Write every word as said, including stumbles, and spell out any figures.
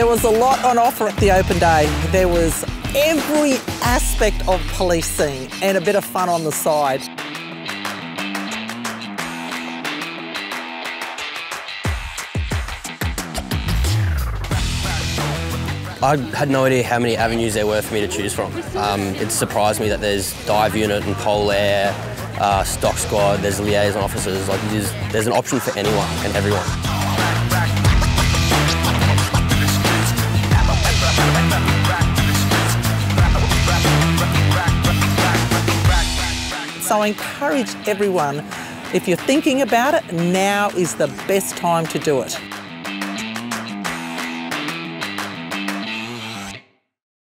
There was a lot on offer at the open day. There was every aspect of policing and a bit of fun on the side. I had no idea how many avenues there were for me to choose from. Um, it surprised me that there's Dive Unit and Polair, uh, Stock Squad, there's liaison officers, like there's, there's an option for anyone and everyone. So I encourage everyone, if you're thinking about it, now is the best time to do it.